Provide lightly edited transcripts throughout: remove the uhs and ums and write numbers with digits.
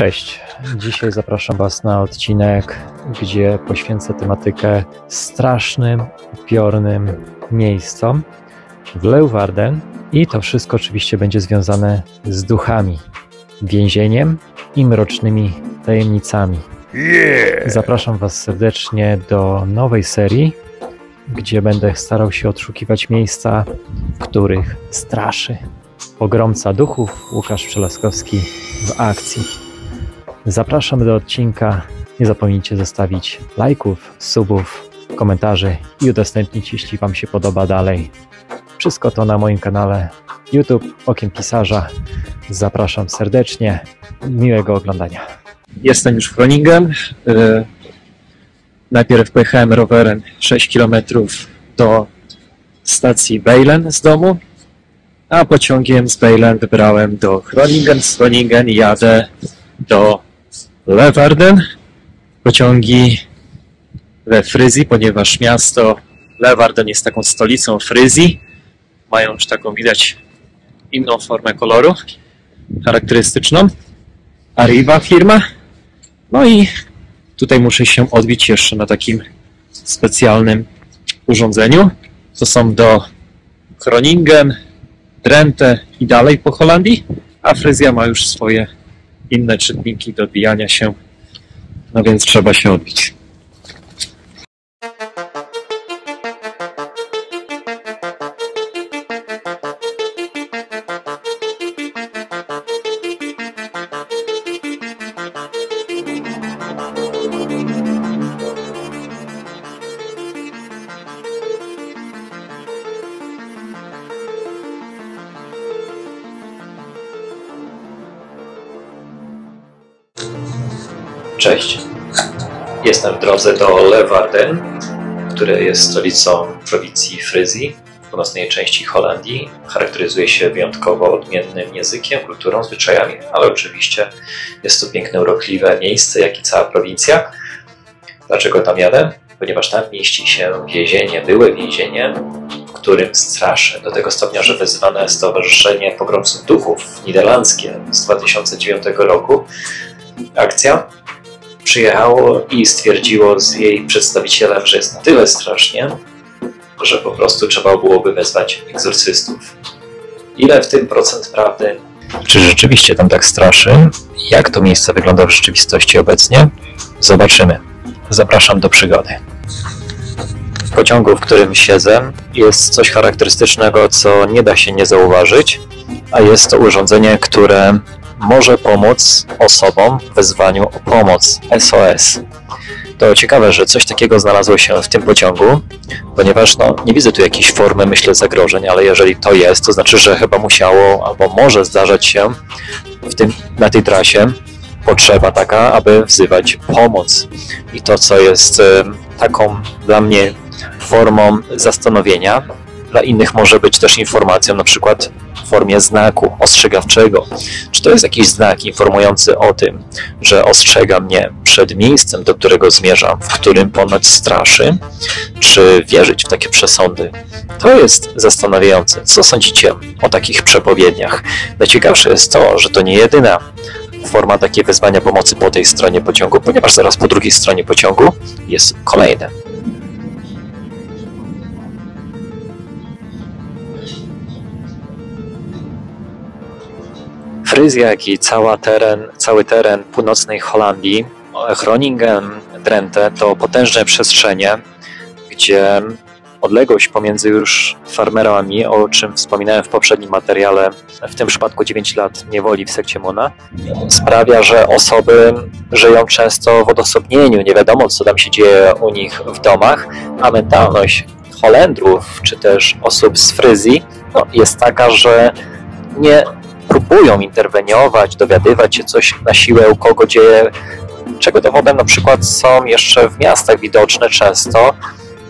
Cześć, dzisiaj zapraszam Was na odcinek, gdzie poświęcę tematykę strasznym, upiornym miejscom w Leeuwarden i to wszystko oczywiście będzie związane z duchami, więzieniem i mrocznymi tajemnicami. Zapraszam Was serdecznie do nowej serii, gdzie będę starał się odszukiwać miejsca, w których straszy pogromca duchów Łukasz Przelaskowski w akcji. Zapraszam do odcinka. Nie zapomnijcie zostawić lajków, subów, komentarzy i udostępnić, jeśli Wam się podoba dalej. Wszystko to na moim kanale YouTube Okiem Pisarza. Zapraszam serdecznie. Miłego oglądania. Jestem już w Groningen. Najpierw pojechałem rowerem 6 km do stacji Bayland z domu, a pociągiem z Bayland wybrałem do Groningen. Z Groningen jadę do Leeuwarden. Pociągi we Fryzji, ponieważ miasto Leeuwarden jest taką stolicą Fryzji. Mają już taką, widać, inną formę koloru, charakterystyczną. Arriva firma. No i tutaj muszę się odbić jeszcze na takim specjalnym urządzeniu. To są do Groningen, Drenthe i dalej po Holandii, a Fryzja ma już swoje inne czytniki do odbijania się, no więc trzeba się odbić. Cześć, jestem w drodze do Leeuwarden, które jest stolicą prowincji Fryzji, północnej części Holandii. Charakteryzuje się wyjątkowo odmiennym językiem, kulturą, zwyczajami, ale oczywiście jest to piękne, urokliwe miejsce, jak i cała prowincja. Dlaczego tam jadę? Ponieważ tam mieści się więzienie, byłe więzienie, w którym straszy do tego stopnia, że wezwane Stowarzyszenie Pogromców Duchów Niderlandzkie z 2009 roku akcja przyjechało i stwierdziło z jej przedstawicielem, że jest na tyle strasznie, że po prostu trzeba byłoby wezwać egzorcystów. Ile w tym procent prawdy? Czy rzeczywiście tam tak straszy? Jak to miejsce wygląda w rzeczywistości obecnie? Zobaczymy. Zapraszam do przygody. W pociągu, w którym siedzę, jest coś charakterystycznego, co nie da się nie zauważyć, a jest to urządzenie, które może pomóc osobom w wezwaniu o pomoc, SOS. To ciekawe, że coś takiego znalazło się w tym pociągu, ponieważ nie widzę tu jakiejś formy, myślę, zagrożeń, ale jeżeli to jest, to znaczy, że chyba musiało albo może zdarzać się na tej trasie potrzeba taka, aby wzywać pomoc. I to, co jest taką dla mnie formą zastanowienia, dla innych może być też informacją, na przykład w formie znaku ostrzegawczego. Czy to jest jakiś znak informujący o tym, że ostrzega mnie przed miejscem, do którego zmierzam, w którym ponoć straszy? Czy wierzyć w takie przesądy? To jest zastanawiające. Co sądzicie o takich przepowiedniach? Najciekawsze jest to, że to nie jedyna forma takiej wezwania pomocy po tej stronie pociągu, ponieważ zaraz po drugiej stronie pociągu jest kolejne. Fryzja, jak i cały teren północnej Holandii, Groningen, Drenthe, to potężne przestrzenie, gdzie odległość pomiędzy już farmerami, o czym wspominałem w poprzednim materiale, w tym przypadku 9 lat niewoli w sekcie Mona, sprawia, że osoby żyją często w odosobnieniu, nie wiadomo, co tam się dzieje u nich w domach, a mentalność Holendrów, czy też osób z Fryzji, jest taka, że nie próbują interweniować, dowiadywać się coś na siłę, u kogo dzieje, czego dowodem na przykład są jeszcze w miastach widoczne często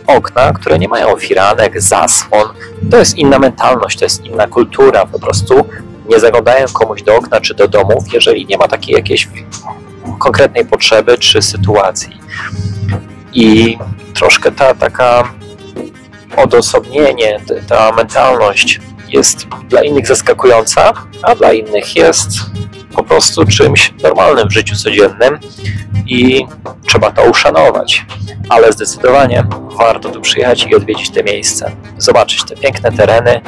okna, które nie mają firanek, zasłon. To jest inna mentalność, to jest inna kultura. Po prostu nie zaglądają komuś do okna czy do domów, jeżeli nie ma takiej jakiejś konkretnej potrzeby czy sytuacji. I troszkę ta taka odosobnienie, ta mentalność jest dla innych zaskakująca, a dla innych jest po prostu czymś normalnym w życiu codziennym i trzeba to uszanować. Ale zdecydowanie warto tu przyjechać i odwiedzić te miejsce, zobaczyć te piękne tereny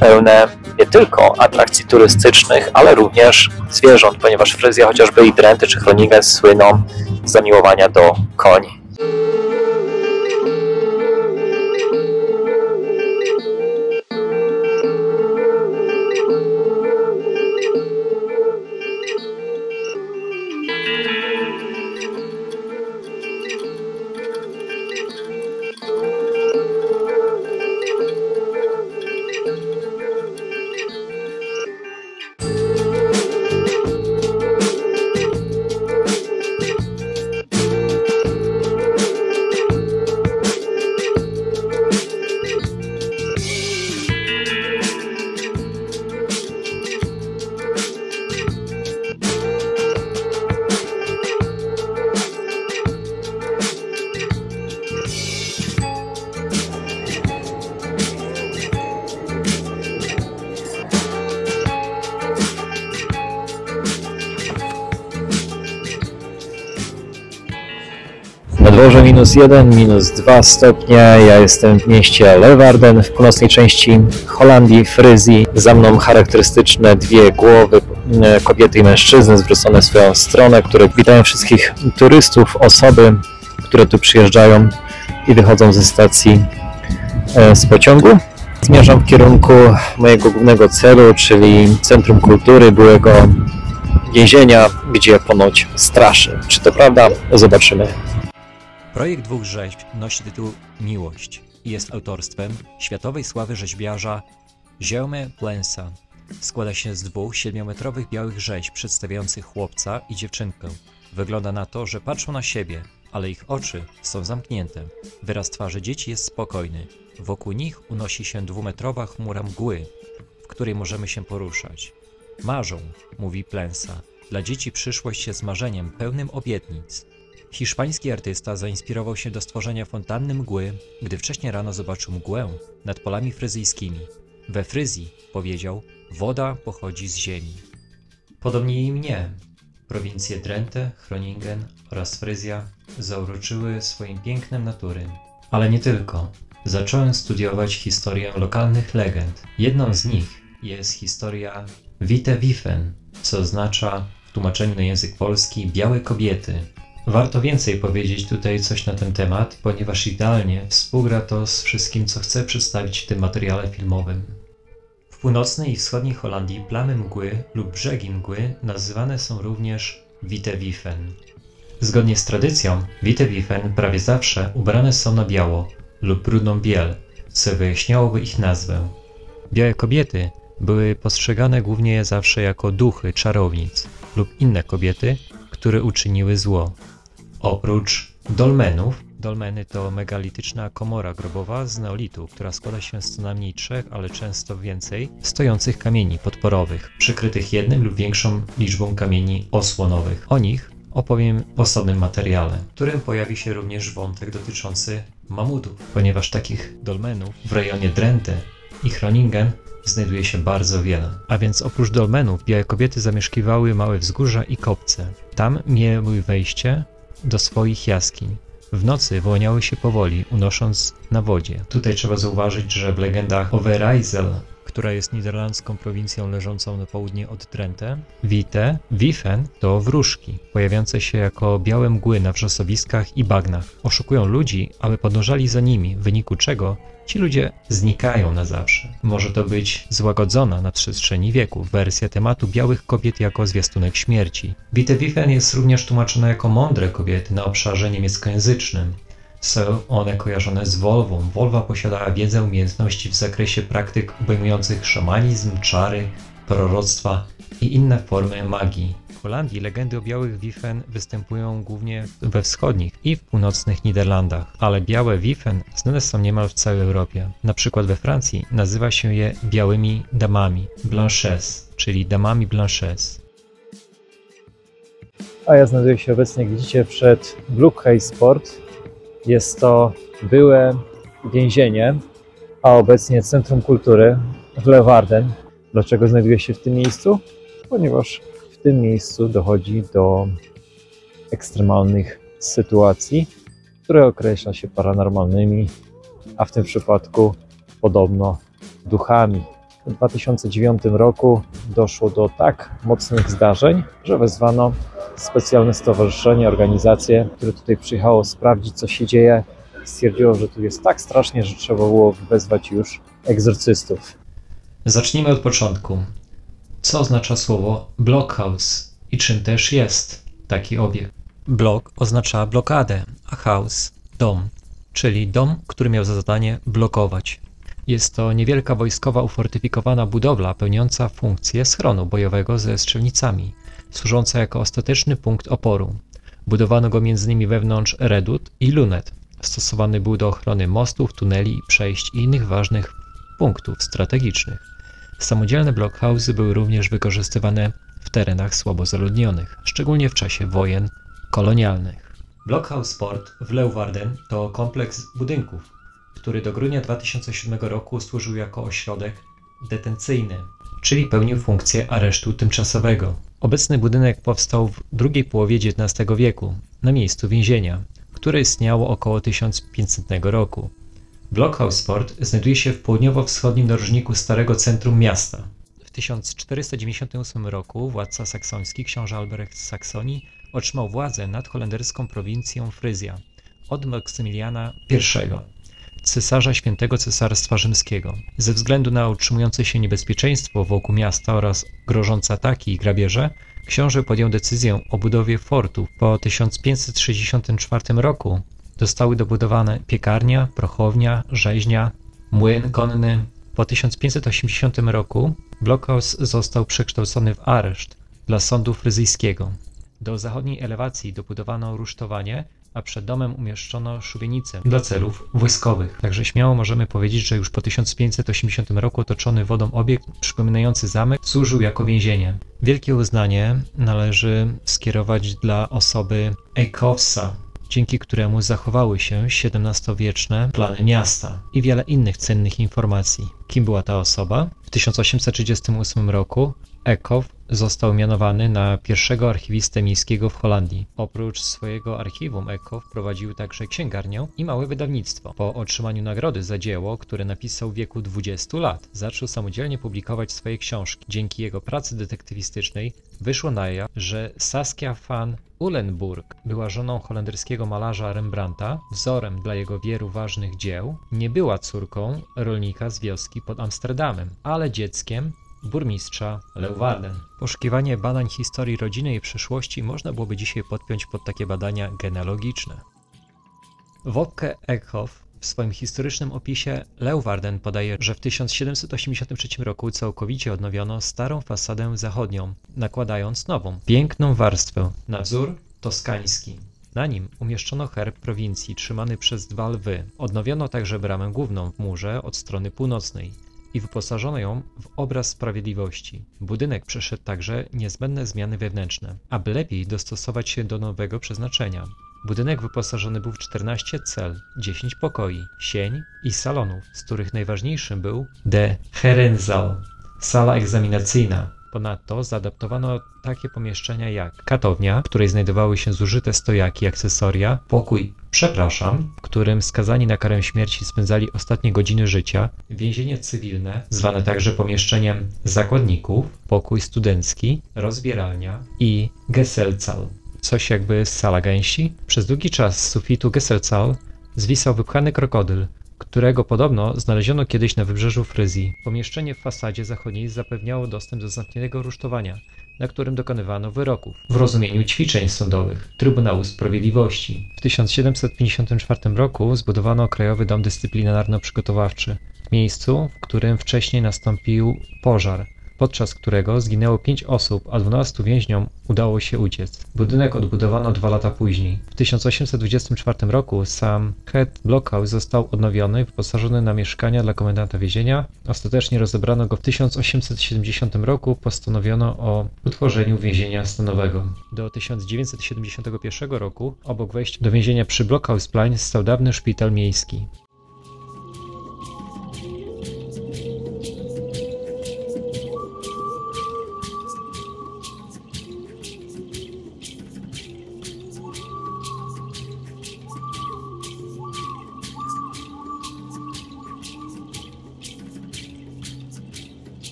pełne nie tylko atrakcji turystycznych, ale również zwierząt, ponieważ Fryzja, chociażby i Drenthe czy Groningen słyną z zamiłowania do koni. Podłoże -1, -2 stopnie, ja jestem w mieście Leeuwarden w północnej części Holandii, Fryzji. Za mną charakterystyczne dwie głowy kobiety i mężczyzny zwrócone w swoją stronę, które witają wszystkich turystów, osoby, które tu przyjeżdżają i wychodzą ze stacji z pociągu. Zmierzam w kierunku mojego głównego celu, czyli Centrum Kultury, byłego więzienia, gdzie ponoć straszy. Czy to prawda? Zobaczymy. Projekt dwóch rzeźb nosi tytuł Miłość i jest autorstwem światowej sławy rzeźbiarza Jaume Plensa. Składa się z dwóch 7-metrowych białych rzeźb przedstawiających chłopca i dziewczynkę. Wygląda na to, że patrzą na siebie, ale ich oczy są zamknięte. Wyraz twarzy dzieci jest spokojny. Wokół nich unosi się 2-metrowa chmura mgły, w której możemy się poruszać. Marzą, mówi Plensa. Dla dzieci przyszłość jest marzeniem pełnym obietnic. Hiszpański artysta zainspirował się do stworzenia fontanny mgły, gdy wcześniej rano zobaczył mgłę nad polami fryzyjskimi. We Fryzji, powiedział, woda pochodzi z ziemi. Podobnie i mnie. Prowincje Drenthe, Groningen oraz Fryzja zauroczyły swoim pięknem natury. Ale nie tylko. Zacząłem studiować historię lokalnych legend. Jedną z nich jest historia Witte Wieven, co oznacza w tłumaczeniu na język polski białe kobiety. Warto więcej powiedzieć tutaj coś na ten temat, ponieważ idealnie współgra to z wszystkim, co chcę przedstawić w tym materiale filmowym. W północnej i wschodniej Holandii plamy mgły lub brzegi mgły nazywane są również Witte Wieven. Zgodnie z tradycją, Witte Wieven prawie zawsze ubrane są na biało lub brudną biel, co wyjaśniałoby ich nazwę. Białe kobiety były postrzegane głównie zawsze jako duchy czarownic lub inne kobiety, które uczyniły zło. Oprócz dolmenów, dolmeny to megalityczna komora grobowa z neolitu, która składa się z co najmniej 3, ale często więcej, stojących kamieni podporowych, przykrytych jednym lub większą liczbą kamieni osłonowych. O nich opowiem w osobnym materiale, w którym pojawi się również wątek dotyczący mamutów, ponieważ takich dolmenów w rejonie Drenthe i Groningen znajduje się bardzo wiele. A więc oprócz dolmenów białe kobiety zamieszkiwały małe wzgórza i kopce. Tam miały wejście do swoich jaskiń. W nocy wyłaniały się powoli, unosząc na wodzie. Tutaj trzeba zauważyć, że w legendach Overijssel, która jest niderlandzką prowincją leżącą na południe od Drenthe, Witte Wieven to wróżki, pojawiające się jako białe mgły na wrzosowiskach i bagnach. Oszukują ludzi, aby podążali za nimi, w wyniku czego ci ludzie znikają na zawsze. Może to być złagodzona na przestrzeni wieków wersja tematu białych kobiet jako zwiastunek śmierci. Witte Wieven jest również tłumaczona jako mądre kobiety na obszarze niemieckojęzycznym. Są one kojarzone z Wolwą. Wolwa posiadała wiedzę, umiejętności w zakresie praktyk obejmujących szamanizm, czary, proroctwa i inne formy magii. W Holandii legendy o białych Wieven występują głównie we wschodnich i w północnych Niderlandach, ale białe Wieven znane są niemal w całej Europie. Na przykład we Francji nazywa się je białymi damami blanches, czyli damami blanches. A ja znajduję się obecnie, jak widzicie, przed Blokhuispoort. Jest to byłe więzienie, a obecnie Centrum Kultury w Leeuwarden. Dlaczego znajduje się w tym miejscu? Ponieważ w tym miejscu dochodzi do ekstremalnych sytuacji, które określa się paranormalnymi, a w tym przypadku podobno duchami. W 2009 roku doszło do tak mocnych zdarzeń, że wezwano specjalne stowarzyszenie, organizacje, które tutaj przyjechało sprawdzić, co się dzieje. Stwierdziło, że tu jest tak strasznie, że trzeba było wezwać już egzorcystów. Zacznijmy od początku. Co oznacza słowo blockhouse i czym też jest taki obiekt? Block oznacza blokadę, a house dom, czyli dom, który miał za zadanie blokować. Jest to niewielka wojskowa ufortyfikowana budowla pełniąca funkcję schronu bojowego ze strzelnicami, służąca jako ostateczny punkt oporu. Budowano go m.in. wewnątrz redut i lunet. Stosowany był do ochrony mostów, tuneli, przejść i innych ważnych punktów strategicznych. Samodzielne blockhouse'y były również wykorzystywane w terenach słabo zaludnionych, szczególnie w czasie wojen kolonialnych. Blokhuispoort w Leeuwarden to kompleks budynków, który do grudnia 2007 roku służył jako ośrodek detencyjny, czyli pełnił funkcję aresztu tymczasowego. Obecny budynek powstał w drugiej połowie XIX wieku na miejscu więzienia, które istniało około 1500 roku. Blokhuispoort znajduje się w południowo-wschodnim narożniku starego centrum miasta. W 1498 roku władca saksoński, książę Albrecht z Saksonii, otrzymał władzę nad holenderską prowincją Fryzja od Maksymiliana I, cesarza Świętego Cesarstwa Rzymskiego. Ze względu na utrzymujące się niebezpieczeństwo wokół miasta oraz grożące ataki i grabieże, książę podjął decyzję o budowie fortu. Po 1564 roku zostały dobudowane piekarnia, prochownia, rzeźnia, młyn konny. Po 1580 roku blockhouse został przekształcony w areszt dla sądu fryzyjskiego. Do zachodniej elewacji dobudowano rusztowanie, a przed domem umieszczono szubienicę dla celów wojskowych. Także śmiało możemy powiedzieć, że już po 1580 roku otoczony wodą obiekt przypominający zamek służył jako więzienie. Wielkie uznanie należy skierować dla osoby Eekhoffa, dzięki któremu zachowały się XVII-wieczne plany miasta i wiele innych cennych informacji. Kim była ta osoba? W 1838 roku Eekhoff został mianowany na pierwszego archiwistę miejskiego w Holandii. Oprócz swojego archiwum Eekhoff prowadził także księgarnię i małe wydawnictwo. Po otrzymaniu nagrody za dzieło, które napisał w wieku 20 lat, zaczął samodzielnie publikować swoje książki. Dzięki jego pracy detektywistycznej wyszło na jaw, że Saskia van Ullenburg była żoną holenderskiego malarza Rembrandta, wzorem dla jego wielu ważnych dzieł. Nie była córką rolnika z wioski pod Amsterdamem, ale dzieckiem burmistrza Leeuwarden. Poszukiwanie badań historii rodziny i przeszłości można byłoby dzisiaj podpiąć pod takie badania genealogiczne. Wopke Eekhoff w swoim historycznym opisie Leeuwarden podaje, że w 1783 roku całkowicie odnowiono starą fasadę zachodnią, nakładając nową, piękną warstwę na wzór toskański. Na nim umieszczono herb prowincji trzymany przez dwa lwy. Odnowiono także bramę główną w murze od strony północnej i wyposażono ją w obraz sprawiedliwości. Budynek przeszedł także niezbędne zmiany wewnętrzne, aby lepiej dostosować się do nowego przeznaczenia. Budynek wyposażony był w 14 cel, 10 pokoi, sień i salonów, z których najważniejszym był De Herenzaal, sala egzaminacyjna. Ponadto zaadaptowano takie pomieszczenia jak katownia, w której znajdowały się zużyte stojaki i akcesoria, pokój przepraszam, w którym skazani na karę śmierci spędzali ostatnie godziny życia, więzienie cywilne, zwane także pomieszczeniem zakładników, pokój studencki, rozbieralnia i Gesellsaal, coś jakby sala gęsi. Przez długi czas z sufitu Gesellsaal zwisał wypchany krokodyl, którego podobno znaleziono kiedyś na wybrzeżu Fryzji. Pomieszczenie w fasadzie zachodniej zapewniało dostęp do zamkniętego rusztowania, na którym dokonywano wyroków w rozumieniu ćwiczeń sądowych Trybunału Sprawiedliwości. W 1754 roku zbudowano Krajowy Dom Dyscyplinarno-Przygotowawczy w miejscu, w którym wcześniej nastąpił pożar, podczas którego zginęło 5 osób, a 12 więźniom udało się uciec. Budynek odbudowano 2 lata później. W 1824 roku sam Het Blockhouse został odnowiony, wyposażony na mieszkania dla komendanta więzienia. Ostatecznie rozebrano go w 1870 roku, postanowiono o utworzeniu więzienia stanowego. Do 1971 roku obok wejścia do więzienia przy Blokhuisplein stał dawny szpital miejski.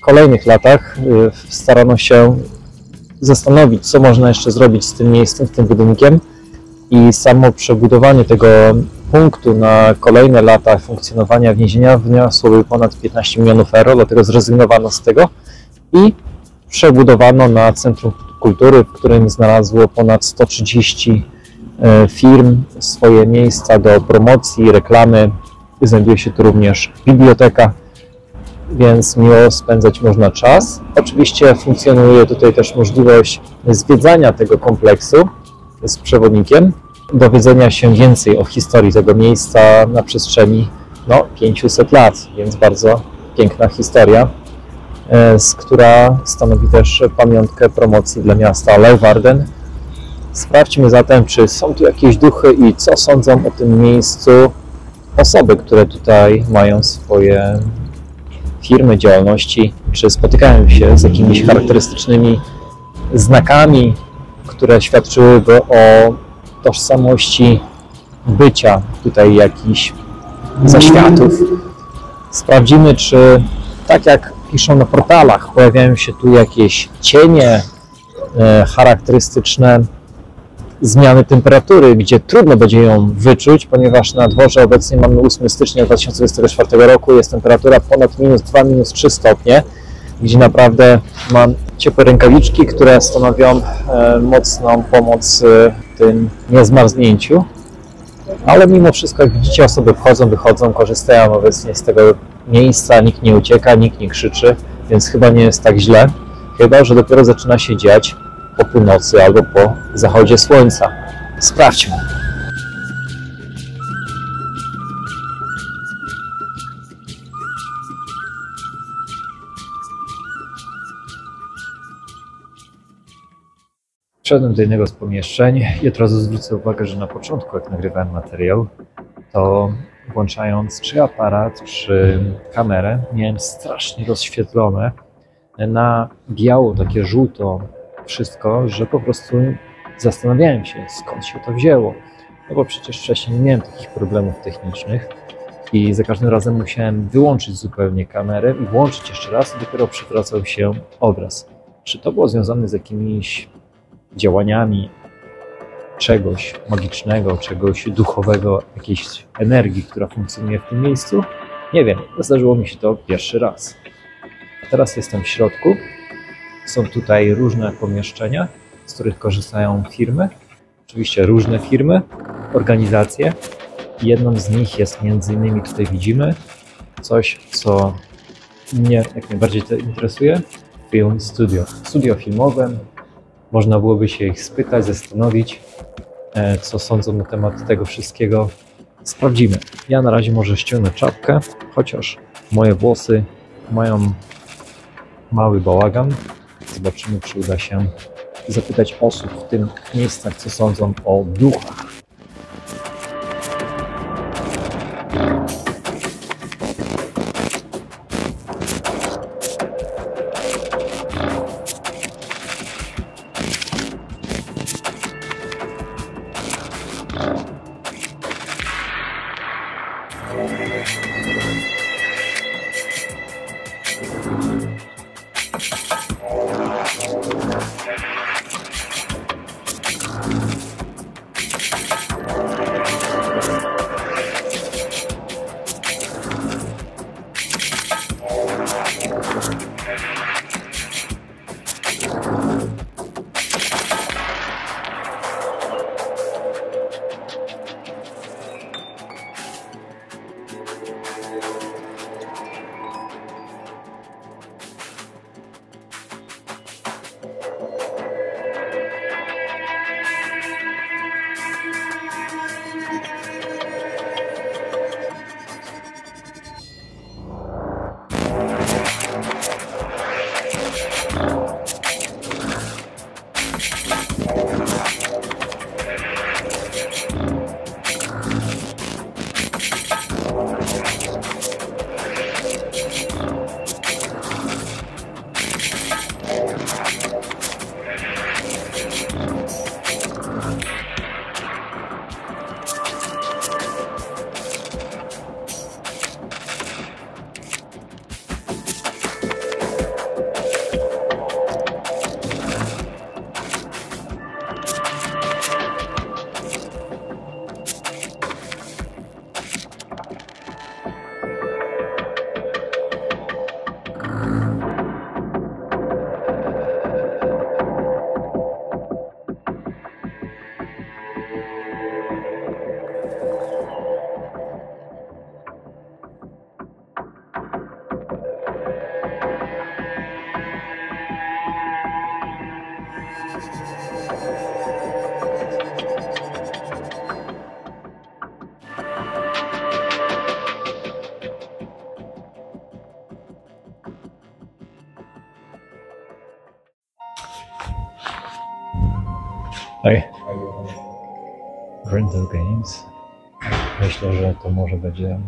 kolejnych latach starano się zastanowić, co można jeszcze zrobić z tym miejscem, z tym budynkiem, i samo przebudowanie tego punktu na kolejne lata funkcjonowania więzienia wyniosłoby ponad 15 milionów euro, dlatego zrezygnowano z tego i przebudowano na Centrum Kultury, w którym znalazło ponad 130 firm swoje miejsca do promocji, reklamy. Znajduje się tu również biblioteka, więc miło spędzać można czas. Oczywiście funkcjonuje tutaj też możliwość zwiedzania tego kompleksu z przewodnikiem, dowiedzenia się więcej o historii tego miejsca na przestrzeni 500 lat, więc bardzo piękna historia, która stanowi też pamiątkę promocji dla miasta Leeuwarden. Sprawdźmy zatem, czy są tu jakieś duchy i co sądzą o tym miejscu osoby, które tutaj mają swoje firmy, działalności, czy spotykają się z jakimiś charakterystycznymi znakami, które świadczyłyby o tożsamości bycia tutaj jakichś zaświatów. Sprawdzimy, czy tak jak piszą na portalach, pojawiają się tu jakieś cienie, charakterystyczne zmiany temperatury, gdzie trudno będzie ją wyczuć, ponieważ na dworze obecnie mamy 8 stycznia 2024 roku, jest temperatura ponad -2, -3 stopnie, gdzie naprawdę mam ciepłe rękawiczki, które stanowią mocną pomoc w tym niezmarznięciu. Ale mimo wszystko, jak widzicie, osoby wchodzą, wychodzą, korzystają obecnie z tego miejsca, nikt nie ucieka, nikt nie krzyczy, więc chyba nie jest tak źle, chyba że dopiero zaczyna się dziać po północy albo po zachodzie słońca. Sprawdźmy. Wszedłem do jednego z pomieszczeń i od razu zwrócę uwagę, że na początku, jak nagrywałem materiał, to włączając czy aparat, czy kamerę, miałem strasznie rozświetlone na biało, takie żółto wszystko, że po prostu zastanawiałem się, skąd się to wzięło. No bo przecież wcześniej nie miałem takich problemów technicznych i za każdym razem musiałem wyłączyć zupełnie kamerę i włączyć jeszcze raz, i dopiero przywracał się obraz. Czy to było związane z jakimiś działaniami czegoś magicznego, czegoś duchowego, jakiejś energii, która funkcjonuje w tym miejscu? Nie wiem, zdarzyło mi się to pierwszy raz. A teraz jestem w środku. Są tutaj różne pomieszczenia, z których korzystają firmy. Oczywiście różne firmy, organizacje. Jedną z nich jest m.in. tutaj widzimy coś, co mnie jak najbardziej interesuje. Film Studio. Studio filmowe. Można byłoby się ich spytać, zastanowić, co sądzą na temat tego wszystkiego. Sprawdzimy. Ja na razie może ściągnę czapkę, chociaż moje włosy mają mały bałagan. Zobaczymy, czy uda się zapytać osób w tym miejscach, co sądzą o duchach. Oj. Grendel Games. Myślę, że to może będzie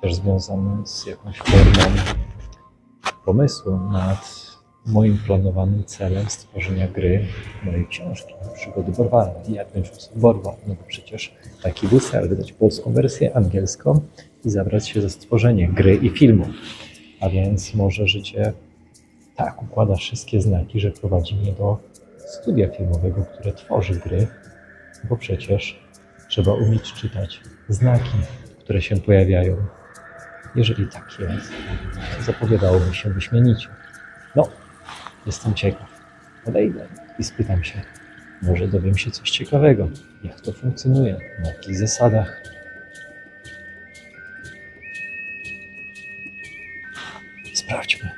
też związane z jakąś formą pomysłu nad moim planowanym celem stworzenia gry mojej książki Przygody Borwala, The Adventures of Borwa. No bo przecież taki był cel, wydać polską wersję, angielską i zabrać się za stworzenie gry i filmu. A więc może życie tak układa wszystkie znaki, że prowadzi mnie do studia filmowego, które tworzy gry, bo przecież trzeba umieć czytać znaki, które się pojawiają. Jeżeli tak jest, to zapowiadałoby się wyśmienicie. No, jestem ciekaw. Podejdę i spytam się. Może dowiem się coś ciekawego. Jak to funkcjonuje? Na jakich zasadach? Sprawdźmy.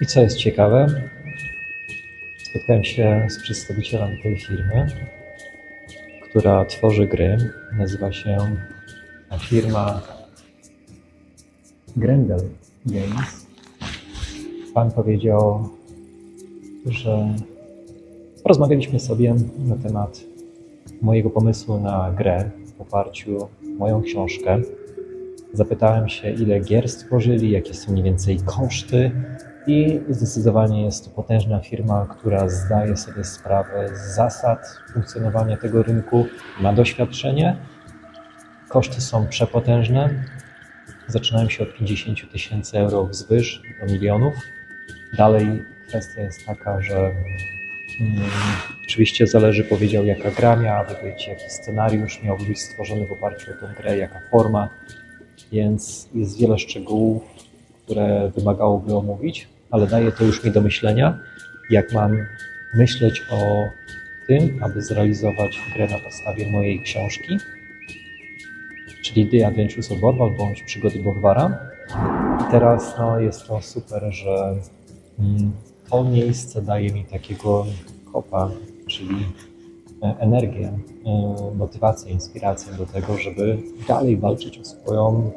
I co jest ciekawe, spotkałem się z przedstawicielem tej firmy, która tworzy gry. Nazywa się firma Grendel Games. Pan powiedział, że porozmawialiśmy sobie na temat mojego pomysłu na grę w oparciu o moją książkę. Zapytałem się, ile gier stworzyli, jakie są mniej więcej koszty. I zdecydowanie jest to potężna firma, która zdaje sobie sprawę z zasad funkcjonowania tego rynku, ma doświadczenie. Koszty są przepotężne. Zaczynają się od 50 000 euro wzwyż do milionów. Dalej kwestia jest taka, że oczywiście zależy, powiedział, jaka gra miałaby być, jaki scenariusz miałby być stworzony w oparciu o tę grę, jaka forma, więc jest wiele szczegółów, które wymagałoby omówić, ale daje to już mi do myślenia, jak mam myśleć o tym, aby zrealizować grę na podstawie mojej książki, czyli The Adventures of Borval bądź Przygody Borwara. I teraz no, jest to super, że to miejsce daje mi takiego kopa, czyli energię, motywację, inspirację do tego, żeby dalej walczyć o swoją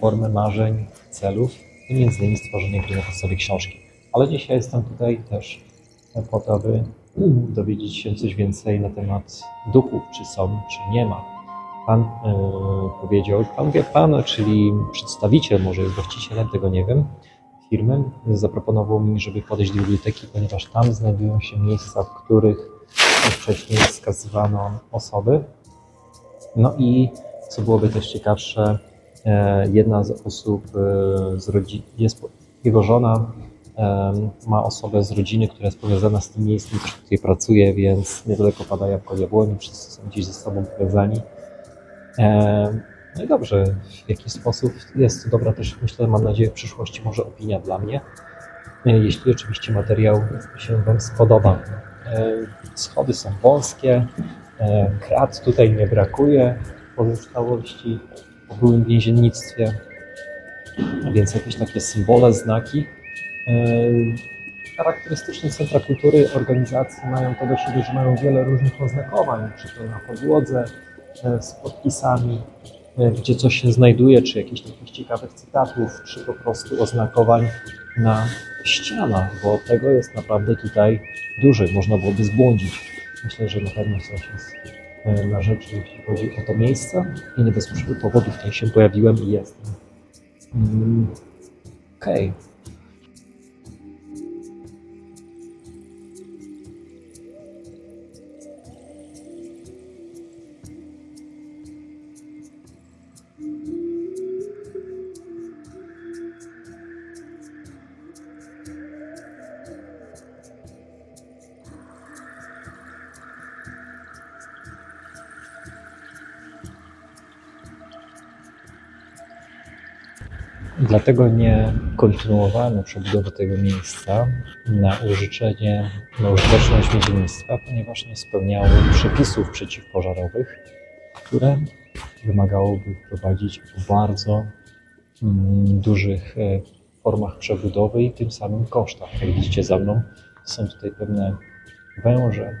formę marzeń, celów i między innymi stworzenie gry na podstawie książki. Ale dzisiaj jestem tutaj też po to, aby dowiedzieć się coś więcej na temat duchów, czy są, czy nie ma. Pan powiedział, pan wie pan, czyli przedstawiciel, może jest właścicielem, tego nie wiem, firmy, zaproponował mi, żeby podejść do biblioteki, ponieważ tam znajdują się miejsca, w których wcześniej skazywano osoby. No i co byłoby też ciekawsze, jedna z osób z rodziny, jego żona ma osobę z rodziny, która jest powiązana z tym miejscem, też tutaj pracuje, więc niedaleko pada jabłko jabłoni, wszyscy są gdzieś ze sobą powiązani. No i dobrze, w jaki sposób jest to dobra też, myślę, mam nadzieję w przyszłości może opinia dla mnie, jeśli oczywiście materiał się wam spodoba. Schody są wąskie, krat tutaj nie brakuje, pozostałości w byłym więziennictwie, więc jakieś takie symbole, znaki. Charakterystyczne centra kultury, organizacji mają to do siebie, że mają wiele różnych oznakowań, czy to na podłodze z podpisami, gdzie coś się znajduje, czy jakichś takich ciekawych cytatów, czy po prostu oznakowań na ścianach, bo tego jest naprawdę tutaj dużo, można byłoby zbłądzić. Myślę, że na pewno coś jest na rzecz, jeśli chodzi o to miejsce i nie bez powodu tutaj się pojawiłem i jestem. Okej. Dlatego nie kontynuowano przebudowy tego miejsca na użyteczność więziennictwa, ponieważ nie spełniało przepisów przeciwpożarowych, które wymagałoby wprowadzić w bardzo dużych formach przebudowy i tym samym kosztach. Jak widzicie za mną, są tutaj pewne węże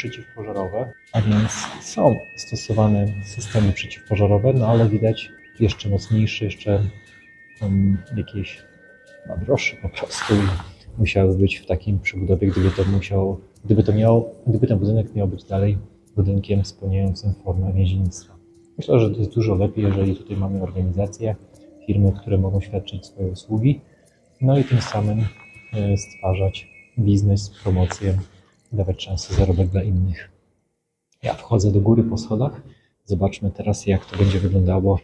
przeciwpożarowe, a więc są stosowane systemy przeciwpożarowe, no ale widać jeszcze mocniejsze, jeszcze jakieś droższe po prostu musiały być w takim przybudowie, gdyby ten budynek miał być dalej budynkiem spełniającym formę więziennictwa. Myślę, że to jest dużo lepiej, jeżeli tutaj mamy organizacje, firmy, które mogą świadczyć swoje usługi, no i tym samym stwarzać biznes, promocję, dawać szansę zarobek dla innych. Ja wchodzę do góry po schodach. Zobaczmy teraz, jak to będzie wyglądało.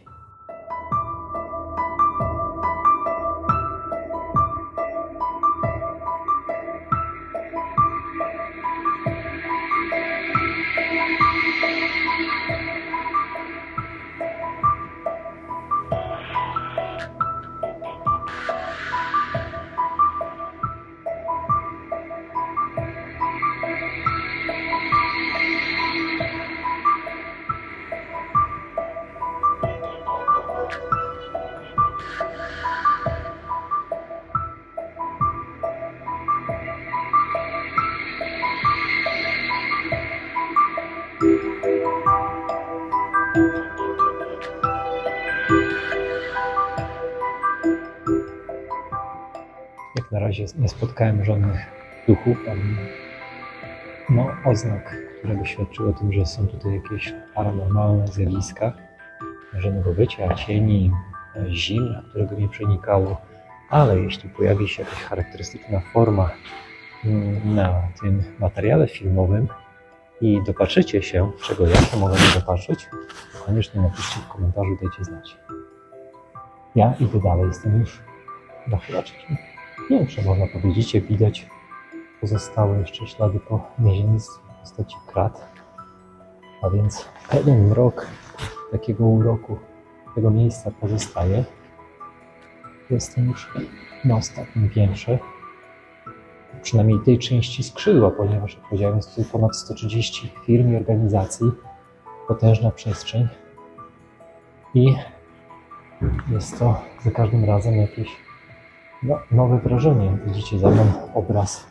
Na razie nie spotkałem żadnych duchów, ani oznak, które by świadczyły o tym, że są tutaj jakieś paranormalne zjawiska, żadnego bycia, cieni, zimna, którego nie przenikało, ale jeśli pojawi się jakaś charakterystyczna forma na tym materiale filmowym i dopatrzycie się, czego ja się mogę nie dopatrzyć, to koniecznie napiszcie w komentarzu, dajcie znać. Ja idę dalej, jestem już na chwileczkę. Nie wiem, czy można powiedzieć, jak widać pozostałe jeszcze ślady po więziennictwie w postaci krat, a więc pewien mrok takiego uroku tego miejsca pozostaje. Jestem już na ostatnim piętrze, przynajmniej tej części skrzydła, ponieważ jak powiedziałem, jest tutaj ponad 130 firm i organizacji, potężna przestrzeń i jest to za każdym razem jakieś nowe wrażenie. Widzicie za mną obraz,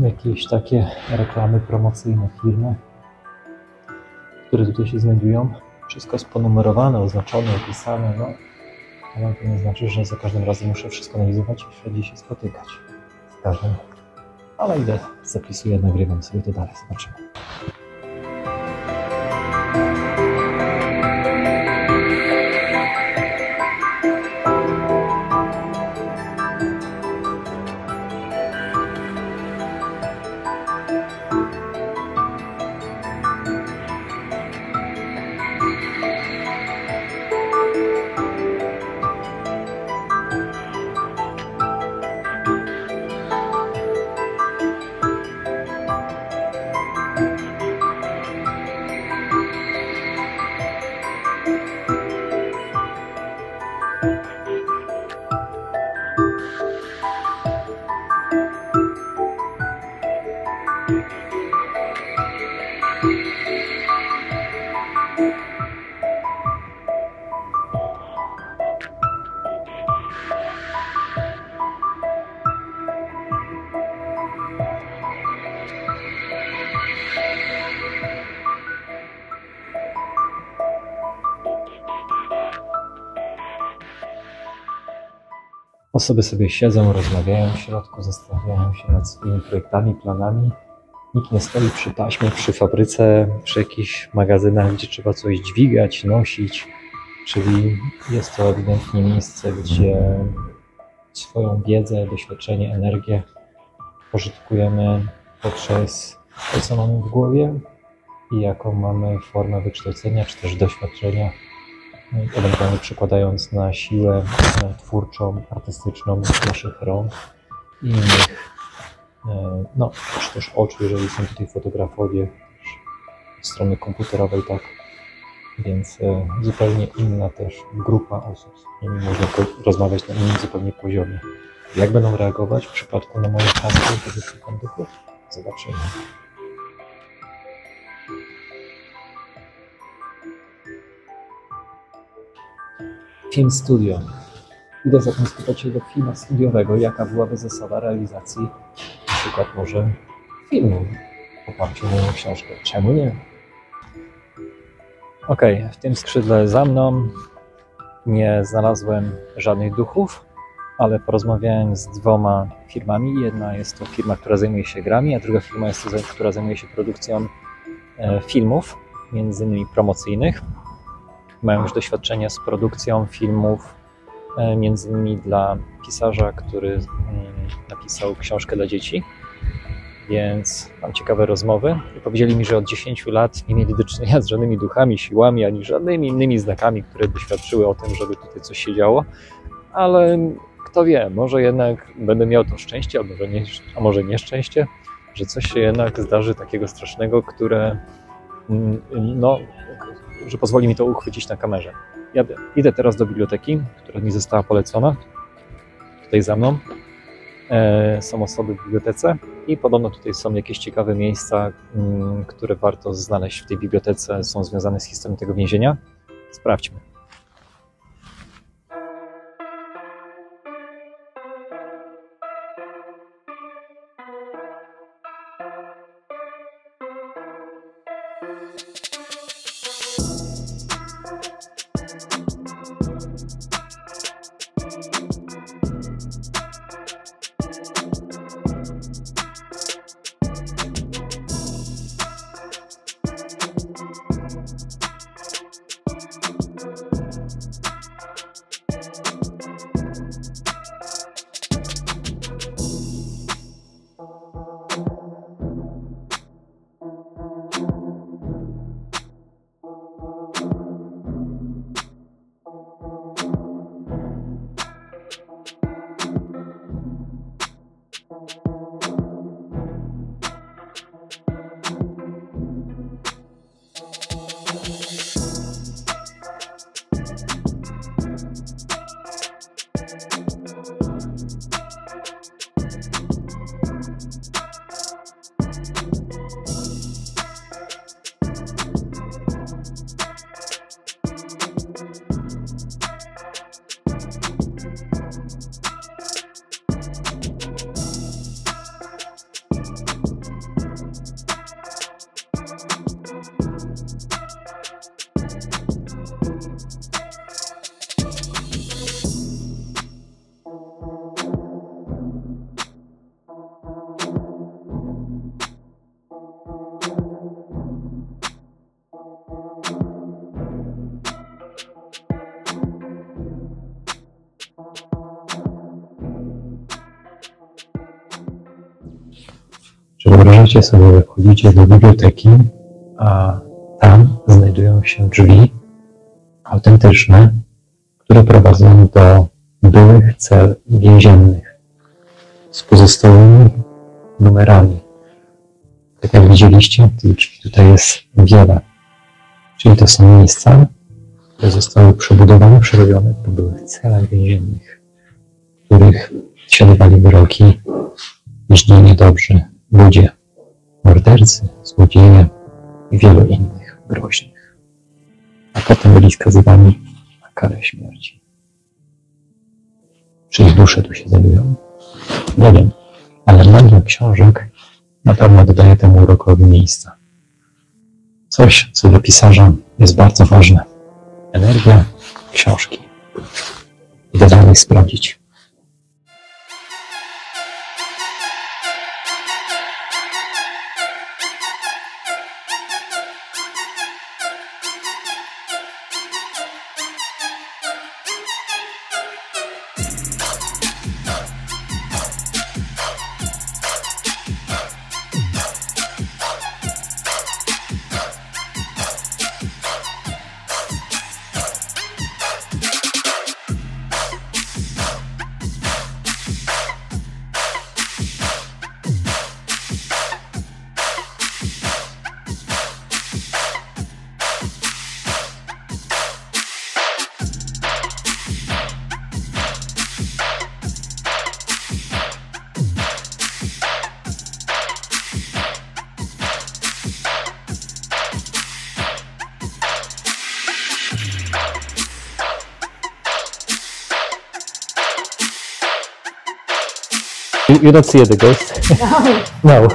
jakieś takie reklamy promocyjne firmy, które tutaj się znajdują. Wszystko jest ponumerowane, oznaczone, opisane, ale to nie znaczy, że za każdym razem muszę wszystko analizować i wszędzie się spotykać z każdym. Ale idę, zapisuję, nagrywam sobie to dalej, zobaczymy. Osoby sobie siedzą, rozmawiają w środku, zastanawiają się nad swoimi projektami, planami. Nikt nie stoi przy taśmie, przy fabryce, przy jakichś magazynach, gdzie trzeba coś dźwigać, nosić. Czyli jest to ewidentnie miejsce, gdzie swoją wiedzę, doświadczenie, energię pożytkujemy poprzez to, co mamy w głowie i jaką mamy formę wykształcenia czy też doświadczenia, ewentualnie przekładając na siłę twórczą, artystyczną naszych rąk i innych, czy też oczu, jeżeli są tutaj fotografowie, strony komputerowej, tak, więc zupełnie inna też grupa osób, z którymi można rozmawiać na innym zupełnie poziomie. Jak będą reagować w przypadku na moje hasło, kiedy szukam duchów? Zobaczymy. Film studio. Idę zatem spytać się do filmu studiowego, jaka byłaby zasada realizacji na przykład może filmu w oparciu o moją książkę. Czemu nie? Okej, w tym skrzydle za mną nie znalazłem żadnych duchów, ale porozmawiałem z dwoma firmami. Jedna jest to firma, która zajmuje się grami, a druga firma jest to, która zajmuje się produkcją filmów, między innymi promocyjnych. Mają już doświadczenie z produkcją filmów, między innymi dla pisarza, który napisał książkę dla dzieci, więc mam ciekawe rozmowy. I powiedzieli mi, że od 10 lat nie mieli do czynienia z żadnymi duchami, siłami, ani żadnymi innymi znakami, które by świadczyły o tym, żeby tutaj coś się działo, ale kto wie, może jednak będę miał to szczęście, a może nieszczęście, że coś się jednak zdarzy takiego strasznego, które no, że pozwoli mi to uchwycić na kamerze. Ja idę teraz do biblioteki, która mi została polecona. Tutaj za mną są osoby w bibliotece i podobno tutaj są jakieś ciekawe miejsca, które warto znaleźć w tej bibliotece, są związane z historią tego więzienia. Sprawdźmy. Wyobraźcie sobie, że wchodzicie do biblioteki, a tam znajdują się drzwi autentyczne, które prowadzą do byłych cel więziennych z pozostałymi numerami. Tak jak widzieliście, tych drzwi tutaj jest wiele. Czyli to są miejsca, które zostały przebudowane, przerobione po byłych celach więziennych, w których siadywali wyroki, jeździ niedobrzy ludzie, mordercy, złodzieje i wielu innych groźnych. A potem byli skazywani na karę śmierci. Czy ich dusze tu się znajdują? Nie wiem, ale magia książek na pewno dodaje temu urokowi miejsca. Coś, co dla pisarza jest bardzo ważne. Energia książki. Idę dalej sprawdzić. You don't see the ghost? No. No.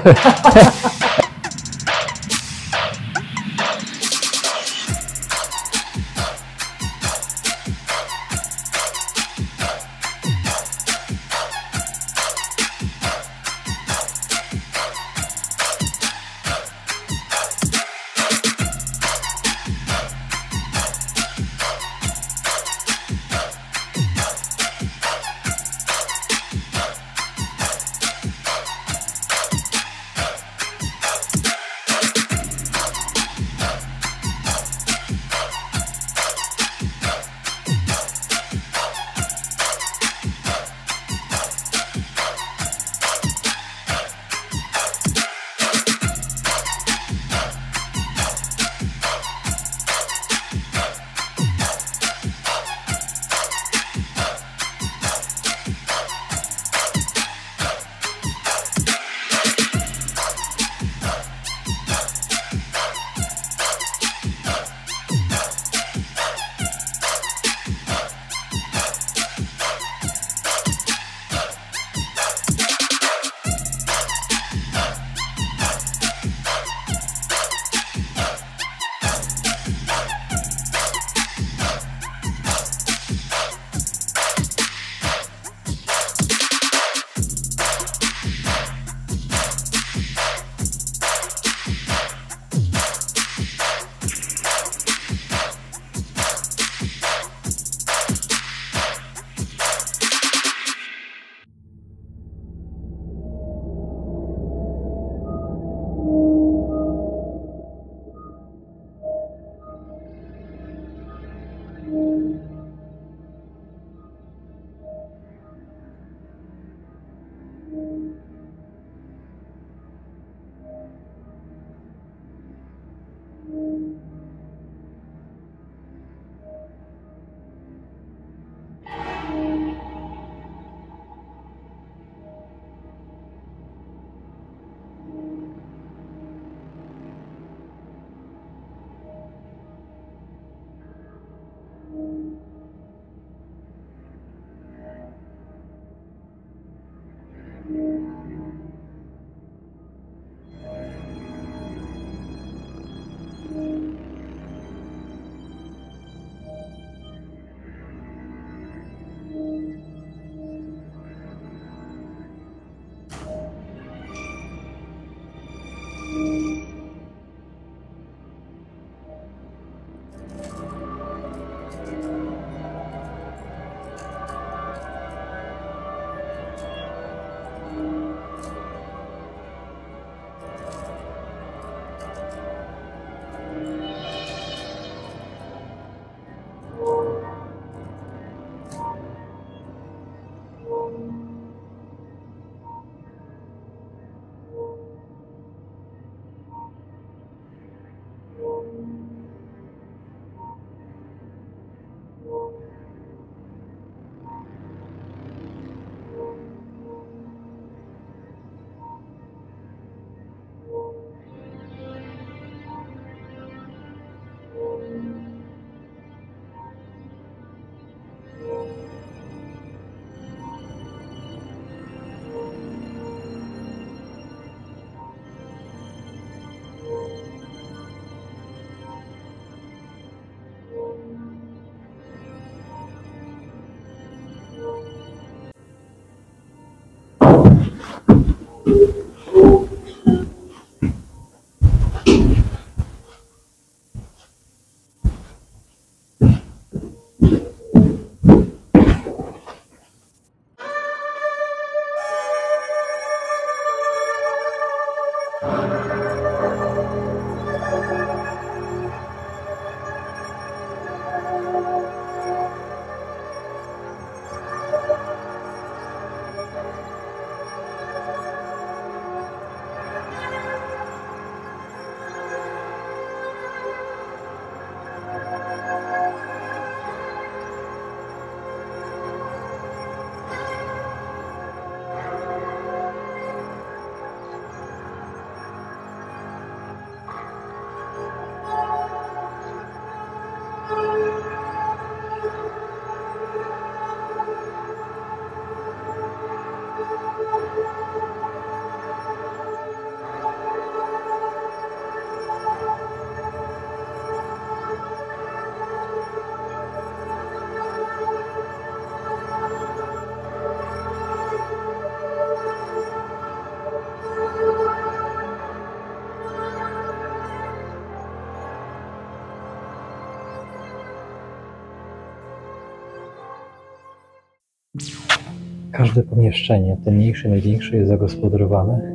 Każde pomieszczenie, mniejsze, największe, jest zagospodarowane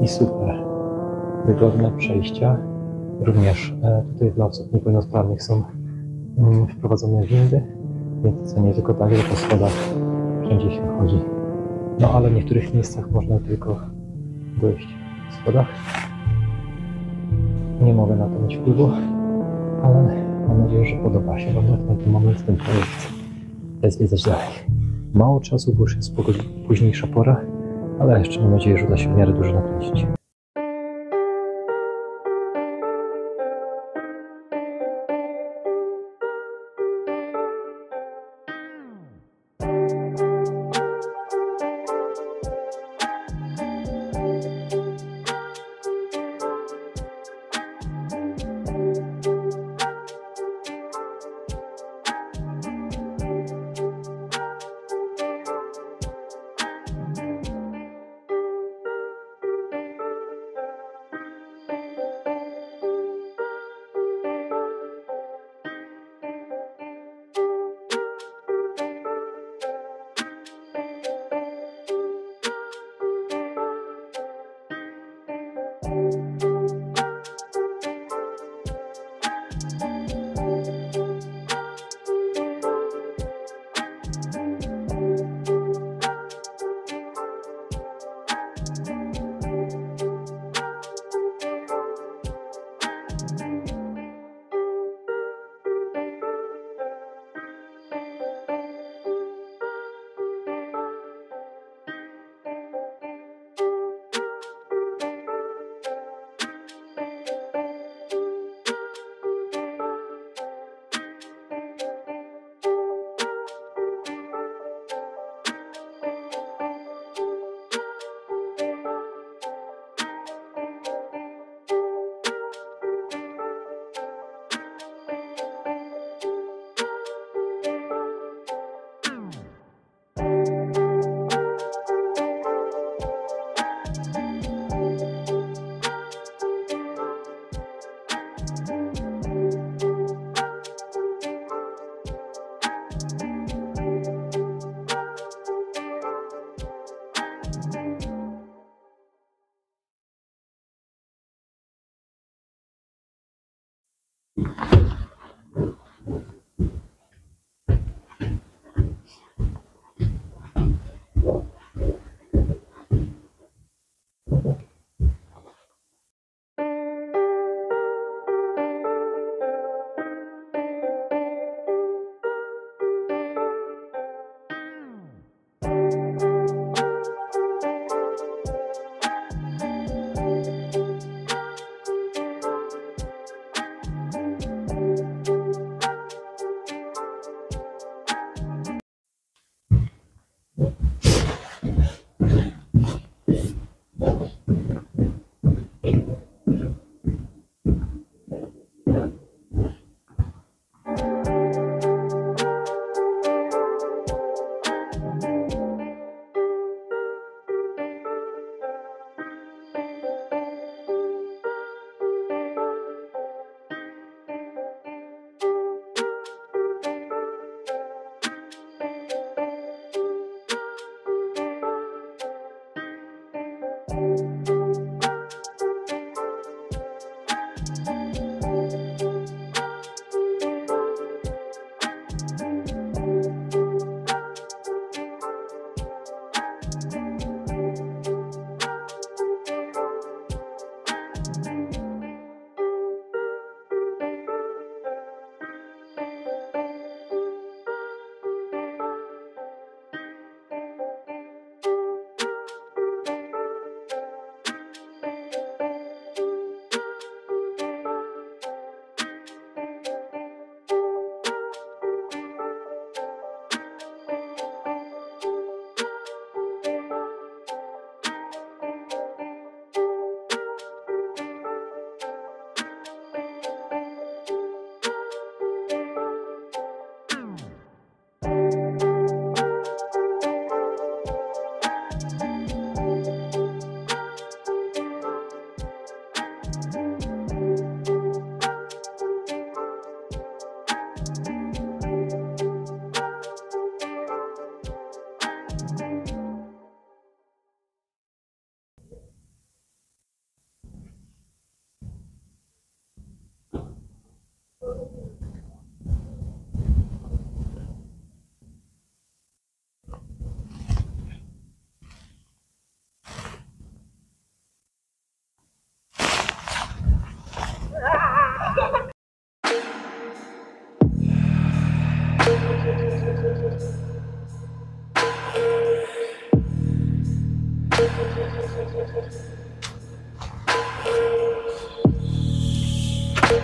i super. Wygodne przejścia. Również tutaj dla osób niepełnosprawnych są wprowadzone windy, więc nie tylko tak, że po schodach wszędzie się chodzi. No ale w niektórych miejscach można tylko dojść po schodach. Nie mogę na to mieć wpływu, ale mam nadzieję, że podoba się Wam na ten moment ten projekt. Zwiedzać dalej. Mało czasu, bo już jest późniejsza pora, ale jeszcze mam nadzieję, że uda się w miarę dużo nakręcić.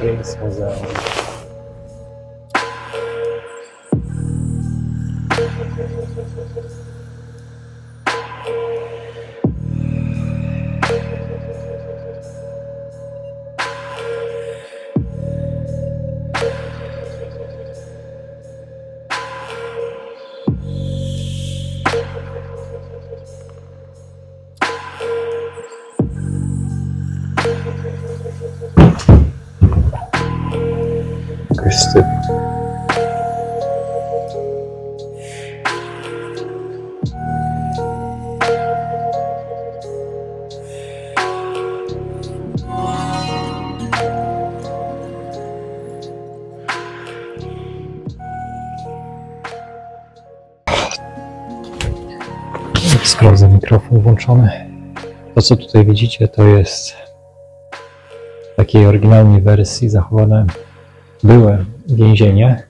Games Muzeum. Sprawdzę, mikrofon włączony. To, co tutaj widzicie, to jest w takiej oryginalnej wersji zachowane były więzienie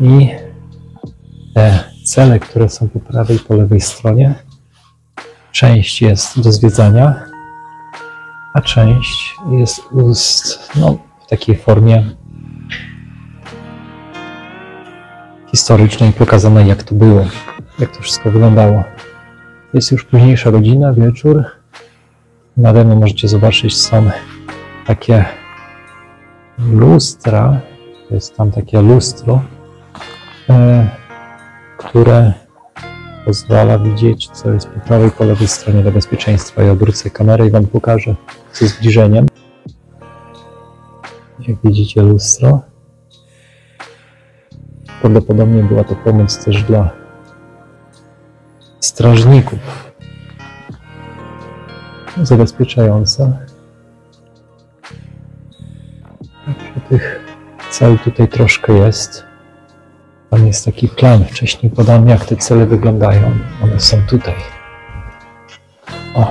i te cele, które są po prawej i po lewej stronie. Część jest do zwiedzania, a część jest w takiej formie historycznej pokazane, jak to było, jak to wszystko wyglądało. Jest już późniejsza godzina, wieczór. Nade mną możecie zobaczyć, są takie lustra. To jest tam takie lustro, które pozwala widzieć, co jest po prawej i po lewej stronie do bezpieczeństwa. Ja obrócę kamerę i wam pokażę ze zbliżeniem. Jak widzicie lustro. Prawdopodobnie była to pomoc też dla strażników zabezpieczająca. Także tych cel tutaj troszkę jest. Tam jest taki plan wcześniej podany, jak te cele wyglądają. One są tutaj. O!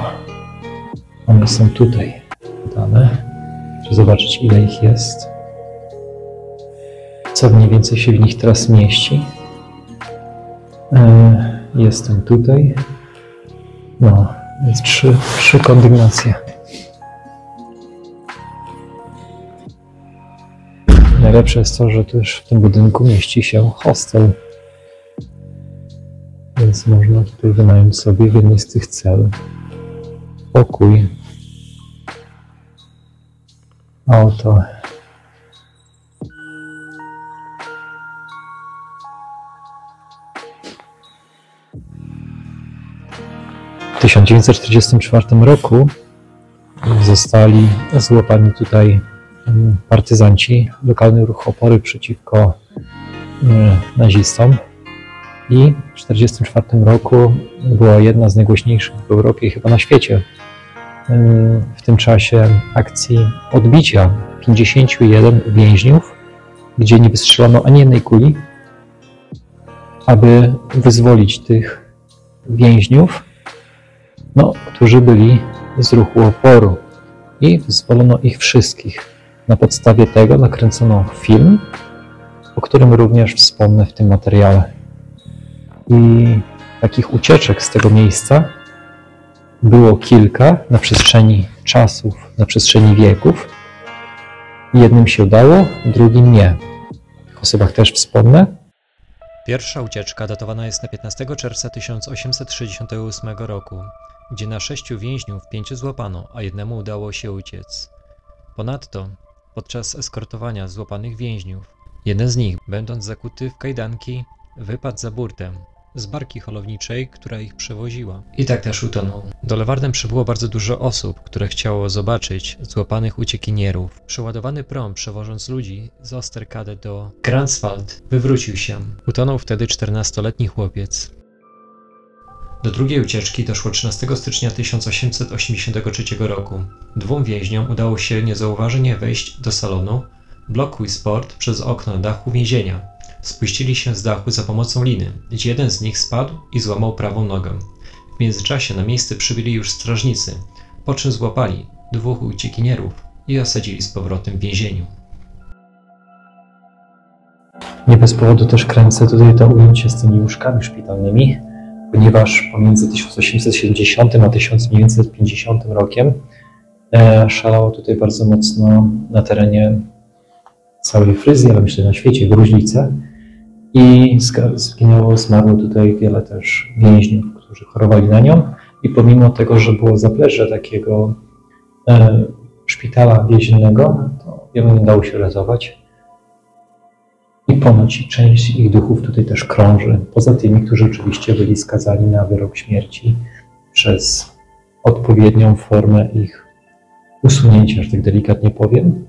One są tutaj podane. Żeby zobaczyć, ile ich jest. Co mniej więcej się w nich teraz mieści. Jestem tutaj. No, jest trzy kondygnacje. Najlepsze jest to, że też w tym budynku mieści się hostel. Więc można tutaj wynająć sobie w jednej z tych cel pokój. A oto w 1944 roku zostali złapani tutaj partyzanci, lokalny ruch opory przeciwko nazistom i w 1944 roku była jedna z najgłośniejszych w Europie i chyba na świecie w tym czasie akcji odbicia 51 więźniów, gdzie nie wystrzelono ani jednej kuli, aby wyzwolić tych więźniów, którzy byli z ruchu oporu i wyzwolono ich wszystkich. Na podstawie tego nakręcono film, o którym również wspomnę w tym materiale. I takich ucieczek z tego miejsca było kilka na przestrzeni czasów, na przestrzeni wieków. Jednym się udało, drugim nie. O osobach też wspomnę. Pierwsza ucieczka datowana jest na 15 czerwca 1868 roku, gdzie na 6 więźniów 5 złapano, a jednemu udało się uciec. Ponadto podczas eskortowania złapanych więźniów, jeden z nich, będąc zakuty w kajdanki, wypadł za burtę z barki holowniczej, która ich przewoziła. I tak też utonął. Do Leeuwarden przybyło bardzo dużo osób, które chciało zobaczyć złapanych uciekinierów. Przeładowany prom przewożąc ludzi z Osterkade do Greifswald wywrócił się. Utonął wtedy 14-letni chłopiec. Do drugiej ucieczki doszło 13 stycznia 1883 roku. 2 więźniom udało się niezauważenie wejść do salonu Blokhuispoort przez okno dachu więzienia. Spuścili się z dachu za pomocą liny, gdzie jeden z nich spadł i złamał prawą nogę. W międzyczasie na miejsce przybyli już strażnicy, po czym złapali 2 uciekinierów i osadzili z powrotem w więzieniu. Nie bez powodu też kręcę tutaj to ujęcie z tymi łóżkami szpitalnymi, ponieważ pomiędzy 1870 a 1950 rokiem szalało tutaj bardzo mocno na terenie całej Fryzji, ale myślę na świecie, gruźlicę. I zginęło, zmarło tutaj wiele też więźniów, którzy chorowali na nią. I pomimo tego, że było zaplecze takiego szpitala więziennego, to jemu nie dało się ratować. I ponoć część ich duchów tutaj też krąży. Poza tymi, którzy oczywiście byli skazani na wyrok śmierci przez odpowiednią formę ich usunięcia, że tak delikatnie powiem.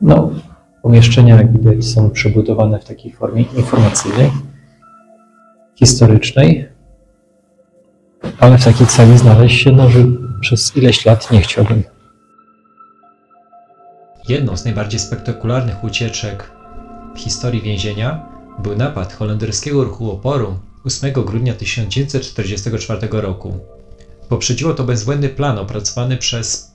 No, pomieszczenia, jak widać, są przebudowane w takiej formie informacyjnej, historycznej, ale w takiej celi znaleźć się, no, że przez ileś lat nie chciałbym. Jedną z najbardziej spektakularnych ucieczek w historii więzienia był napad holenderskiego ruchu oporu 8 grudnia 1944 roku. Poprzedziło to bezbłędny plan opracowany przez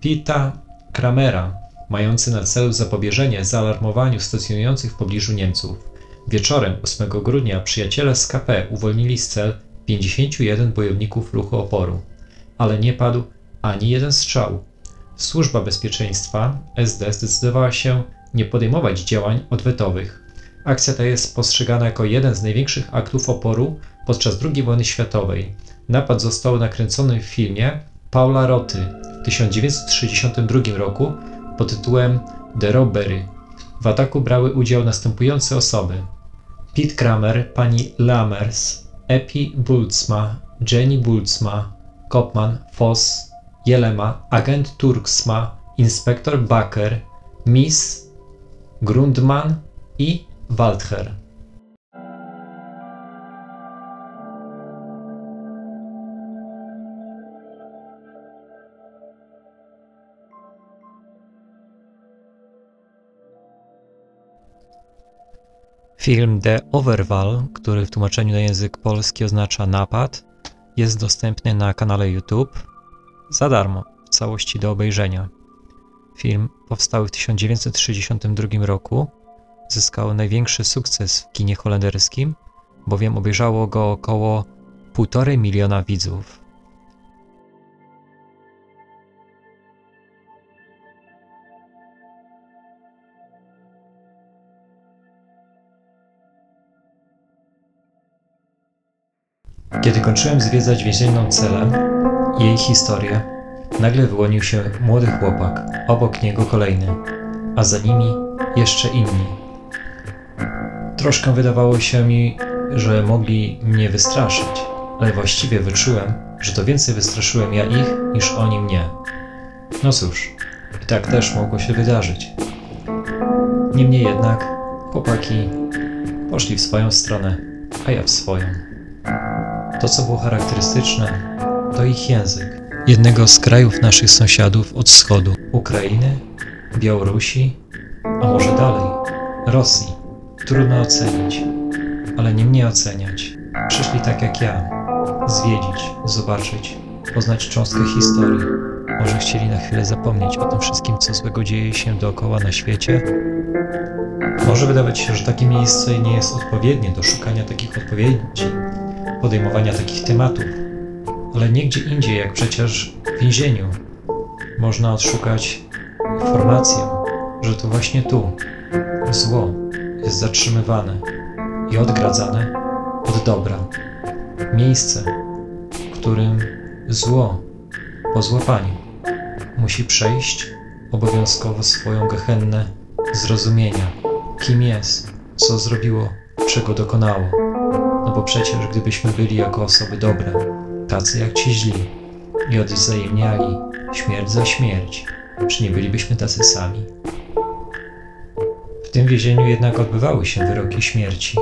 Pita Kramera, mający na celu zapobieżenie zaalarmowaniu stacjonujących w pobliżu Niemców. Wieczorem 8 grudnia przyjaciele z KP uwolnili z cel 51 bojowników ruchu oporu, ale nie padł ani jeden strzał. Służba Bezpieczeństwa SD zdecydowała się nie podejmować działań odwetowych. Akcja ta jest postrzegana jako jeden z największych aktów oporu podczas II wojny światowej. Napad został nakręcony w filmie Paula Roty w 1962 roku pod tytułem The Robbery. W ataku brały udział następujące osoby: Pit Kramer, pani Lammers, Epi Bultzma, Jenny Bultzma, Kopman, Foss, Jelema, agent Turksma, inspektor Bakker, Miss, Grundman i Waldher. Film De Overval, który w tłumaczeniu na język polski oznacza napad, jest dostępny na kanale YouTube za darmo, w całości do obejrzenia. Film powstały w 1962 roku, zyskał największy sukces w kinie holenderskim, bowiem obejrzało go około 1,5 miliona widzów. Kiedy kończyłem zwiedzać więzienną celę i jej historię, nagle wyłonił się młody chłopak, obok niego kolejny, a za nimi jeszcze inni. Troszkę wydawało się mi, że mogli mnie wystraszyć, ale właściwie wyczułem, że to więcej wystraszyłem ja ich, niż oni mnie. No cóż, i tak też mogło się wydarzyć. Niemniej jednak, chłopaki poszli w swoją stronę, a ja w swoją. To, co było charakterystyczne, to ich język. Jednego z krajów naszych sąsiadów od wschodu. Ukrainy, Białorusi, a może dalej, Rosji. Trudno ocenić, ale nie mnie oceniać. Przyszli tak jak ja. Zwiedzić, zobaczyć, poznać cząstkę historii. Może chcieli na chwilę zapomnieć o tym wszystkim, co złego dzieje się dookoła na świecie? Może wydawać się, że takie miejsce nie jest odpowiednie do szukania takich odpowiedzi, podejmowania takich tematów, ale nie gdzie indziej, jak przecież w więzieniu. Można odszukać informację, że to właśnie tu zło jest zatrzymywane i odgradzane od dobra. Miejsce, w którym zło po złapaniu musi przejść obowiązkowo swoją gehennę zrozumienia, kim jest, co zrobiło, czego dokonało. No bo przecież gdybyśmy byli jako osoby dobre, tacy jak ci źli, i odwzajemniali śmierć za śmierć, czy nie bylibyśmy tacy sami? W tym więzieniu jednak odbywały się wyroki śmierci,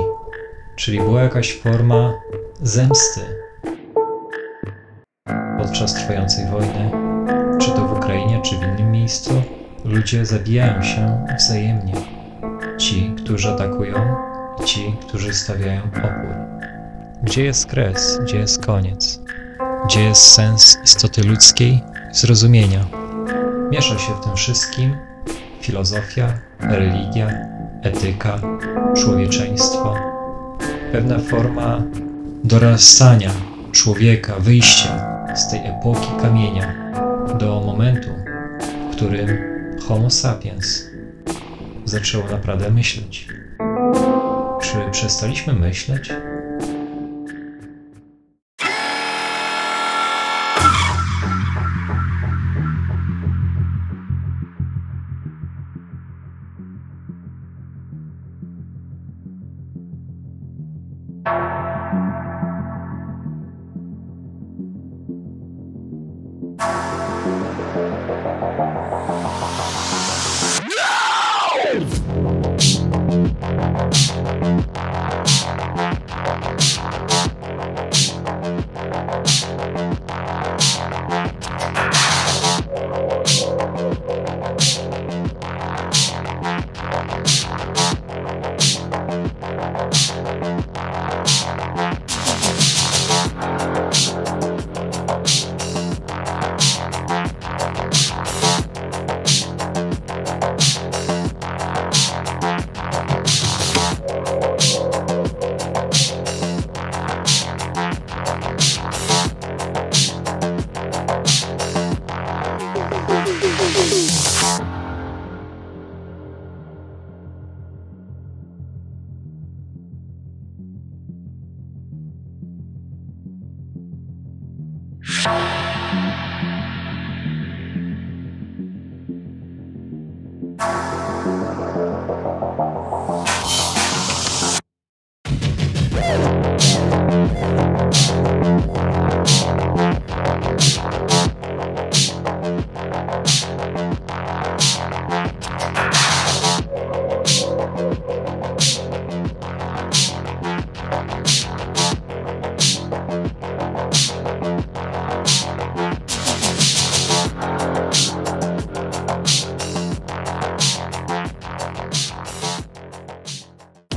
czyli była jakaś forma zemsty. Podczas trwającej wojny, czy to w Ukrainie, czy w innym miejscu, ludzie zabijają się wzajemnie. Ci, którzy atakują, i ci, którzy stawiają opór. Gdzie jest kres, gdzie jest koniec? Gdzie jest sens istoty ludzkiej, zrozumienia? Miesza się w tym wszystkim filozofia, religia, etyka, człowieczeństwo. Pewna forma dorastania człowieka, wyjścia z tej epoki kamienia do momentu, w którym Homo sapiens zaczęło naprawdę myśleć. Czy przestaliśmy myśleć?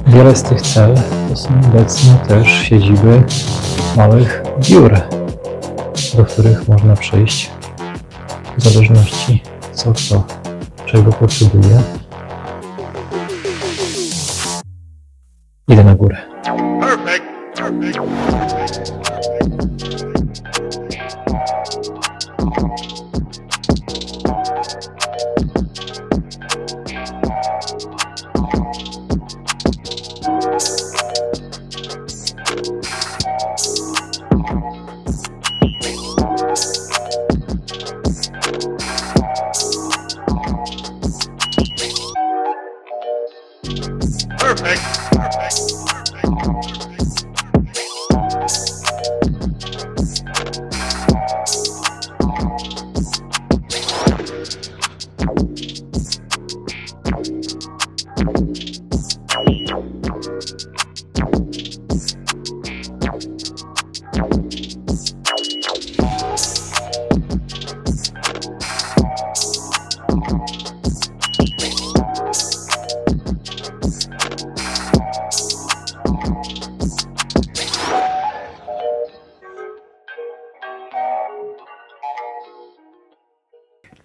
Wiele z tych cel to są obecnie też siedziby małych biur, do których można przyjść w zależności co kto czego potrzebuje. Idę na górę.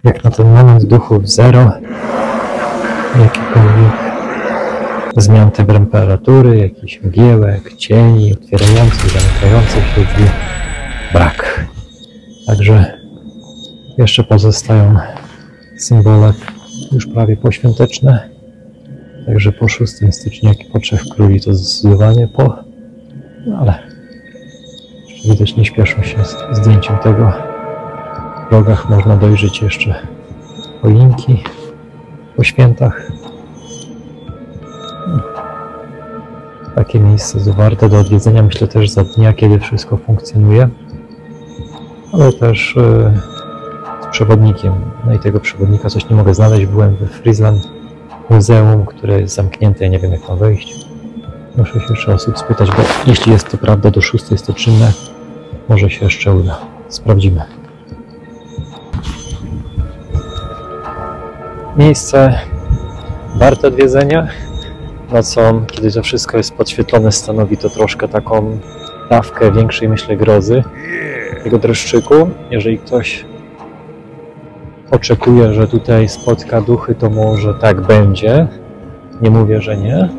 Jak na ten moment duchów zero, jakikolwiek zmian temperatury, jakichś mgiełek, cieni, otwierających, zamykających się drzwi, brak. Także jeszcze pozostają symbole już prawie poświąteczne. Także po 6 stycznia, jak i po 3 króli to zdecydowanie po, no ale widać nie śpieszą się z zdjęciem tego. W rogach można dojrzeć jeszcze choinki po świętach. Takie miejsce zawarte do odwiedzenia, myślę też za dnia, kiedy wszystko funkcjonuje, ale też z przewodnikiem. No i tego przewodnika coś nie mogę znaleźć. Byłem we Fryzland muzeum, które jest zamknięte, ja nie wiem jak tam wejść. Muszę się jeszcze osób spytać, bo jeśli jest to prawda do 6 stycznia, może się jeszcze uda. Sprawdzimy. Miejsce warte odwiedzenia, nocą, kiedy to wszystko jest podświetlone, stanowi to troszkę taką dawkę większej, myślę, grozy, tego dreszczyku. Jeżeli ktoś oczekuje, że tutaj spotka duchy, to może tak będzie. Nie mówię, że nie.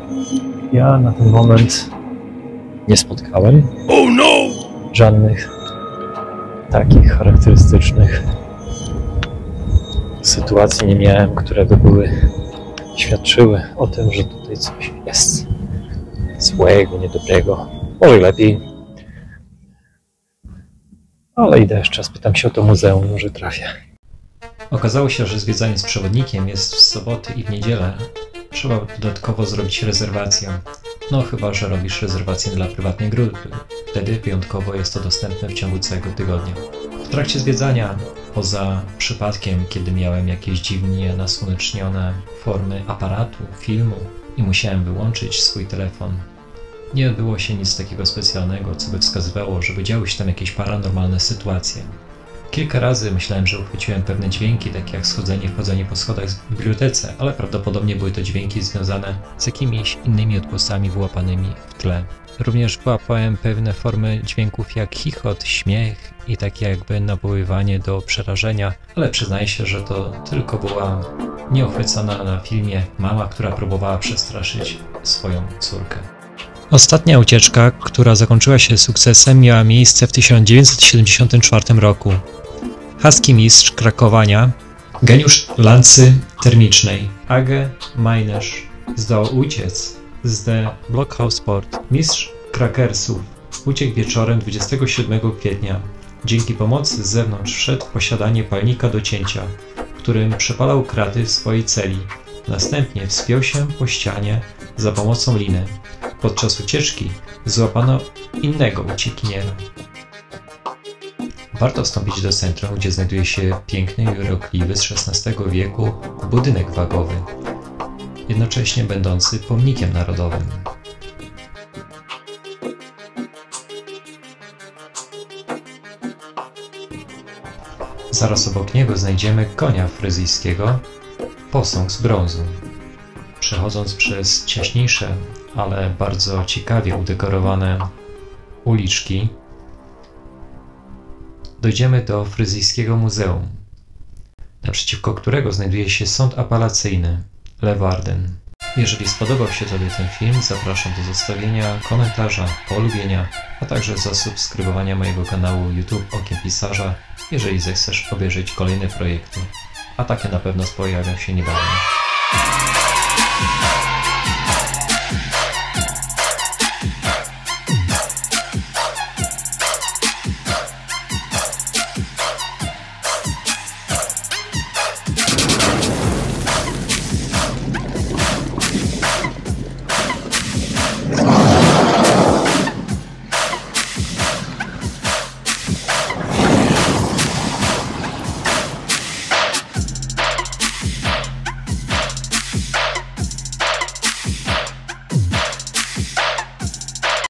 Ja na ten moment nie spotkałem żadnych takich charakterystycznych sytuacji nie miałem, które by świadczyły o tym, że tutaj coś jest złego, niedobrego. Może lepiej. Ale idę jeszcze, spytam się o to muzeum, może trafię. Okazało się, że zwiedzanie z przewodnikiem jest w soboty i w niedzielę. Trzeba dodatkowo zrobić rezerwację. No chyba, że robisz rezerwację dla prywatnej grupy. Wtedy wyjątkowo jest to dostępne w ciągu całego tygodnia. W trakcie zwiedzania, poza przypadkiem, kiedy miałem jakieś dziwnie nasłonecznione formy aparatu, filmu i musiałem wyłączyć swój telefon, nie było się nic takiego specjalnego, co by wskazywało, żeby działy się tam jakieś paranormalne sytuacje. Kilka razy myślałem, że uchwyciłem pewne dźwięki, takie jak schodzenie i wchodzenie po schodach w bibliotece, ale prawdopodobnie były to dźwięki związane z jakimiś innymi odgłosami wyłapanymi w tle. Również łapałem pewne formy dźwięków jak chichot, śmiech i takie jakby nawoływanie do przerażenia, ale przyznaję się, że to tylko była nieochwycona na filmie mama, która próbowała przestraszyć swoją córkę. Ostatnia ucieczka, która zakończyła się sukcesem, miała miejsce w 1974 roku. Haski mistrz krakowania, geniusz lancy termicznej, Age Meinerz, zdołał uciec z The Blokhuispoort. Mistrz krakersów uciekł wieczorem 27 kwietnia. Dzięki pomocy z zewnątrz wszedł w posiadanie palnika do cięcia, którym przepalał kraty w swojej celi. Następnie wspiął się po ścianie za pomocą liny. Podczas ucieczki złapano innego uciekiniera. Warto wstąpić do centrum, gdzie znajduje się piękny, urokliwy z XVI wieku budynek wagowy, jednocześnie będący pomnikiem narodowym. Zaraz obok niego znajdziemy konia fryzyjskiego, posąg z brązu. Przechodząc przez ciaśniejsze, ale bardzo ciekawie udekorowane uliczki, dojdziemy do Fryzjskiego Muzeum, naprzeciwko którego znajduje się Sąd Apelacyjny Leeuwarden. Jeżeli spodobał się Tobie ten film, zapraszam do zostawienia komentarza, polubienia, a także zasubskrybowania mojego kanału YouTube Okiem Pisarza, jeżeli zechcesz obejrzeć kolejne projekty, a takie na pewno pojawią się niebawem.